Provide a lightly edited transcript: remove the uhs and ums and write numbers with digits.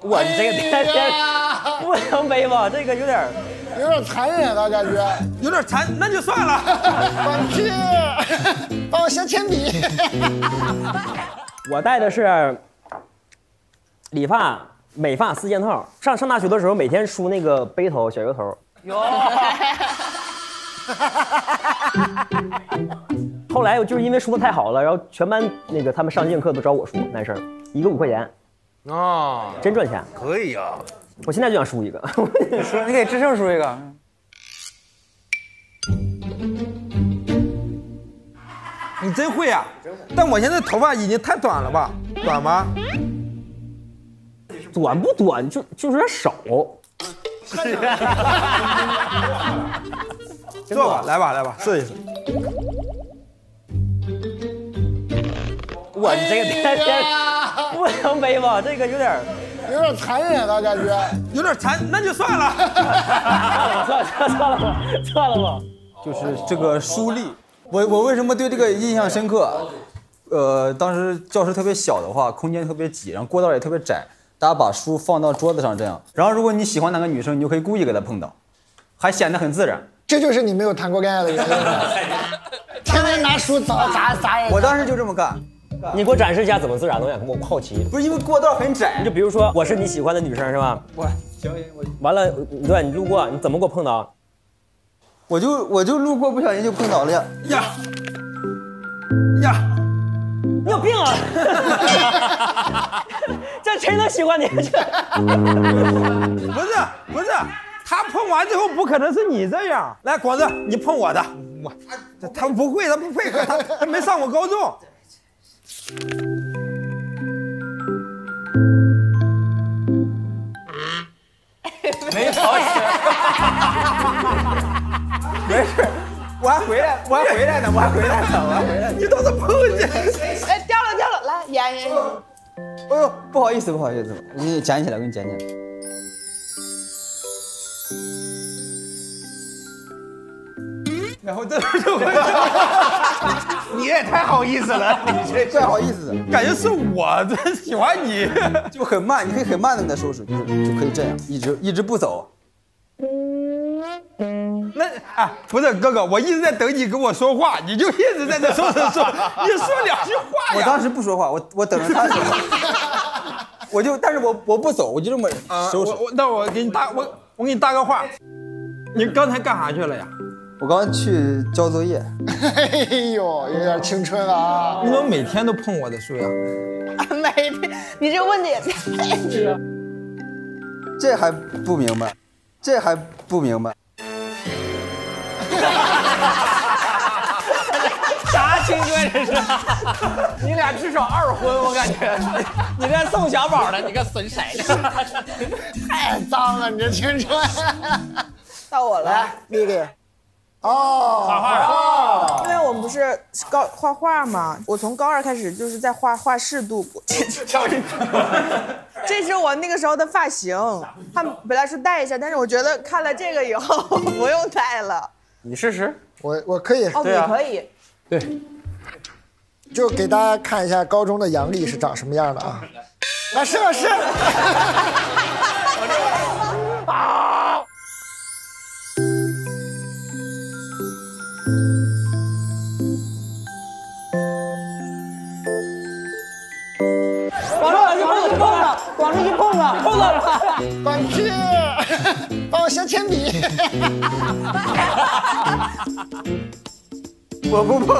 我这个天天不能背吧，这个有点残忍了，感觉有点残，那就算了。放屁！帮我削铅笔。我戴的是理发、美发四件套。上大学的时候，每天梳那个背头、小油头。哟。后来我就是因为梳的太好了，然后全班那个他们上进课都找我梳，男生一个5块钱。 啊，真赚钱，可以啊！我现在就想梳一个，你给志胜梳一个。你真会啊！但我现在头发已经太短了吧？短吗？短不短，就是有点少。是啊。坐吧，来吧，试一试。我这个天天。 不能背吧，这个有点残忍了，感觉有点残，那就算了，算了吧。就是这个梳力，我为什么对这个印象深刻？当时教室特别小的话，空间特别挤，然后过道也特别窄，大家把书放到桌子上这样，然后如果你喜欢哪个女生，你就可以故意给她碰到，还显得很自然。这就是你没有谈过恋爱的原因，天天拿书砸人。我当时就这么干。 你给我展示一下怎么自然的，我好奇。不是因为过道很窄，你就比如说我是你喜欢的女生是吧？我完了，对，你路过，你怎么给我碰到？我就路过，不小心就碰到了呀！你有病啊！这谁能喜欢你？不是，他碰完之后不可能是你这样。来，广子，你碰我的，他不会，他不配合，他没上过高中。 没好使，没事，我还回来呢，你都是碰见，哎，掉了，来，演。哎呦，不好意思，你捡起来，我给你捡起来。然后这，你也太好意思了，你这怪好意思的，感觉是我真喜欢你，就很慢，你可以很慢的给他收拾，就可以这样，一直不走。那哎，不是哥哥，我一直在等你跟我说话，你就一直在那说，你说2句话呀。我当时不说话，我等着他说话，但是我不走，我就这么收拾。那我给你搭个话，你刚才干啥去了呀？ 我刚去交作业，哎呦，有点青春了啊！你怎么每天都碰我的书呀？每天，你这问的也太直。这还不明白。啥青春这是？你俩至少2婚，我感觉。你这送小宝的，你个损色的，太脏了，你这青春。到我了，丽丽。 哦，画画，因为我们不是画画嘛，我从高2开始就是在画室度过。这是我那个时候的发型，他们本来说戴一下，但是我觉得看了这个以后不用戴了。你试试，我可以，哦，你可以，对，就给大家看一下高中的杨丽是长什么样的啊？来试。啊！ 广子去碰了，放屁！帮我削铅笔。我不碰。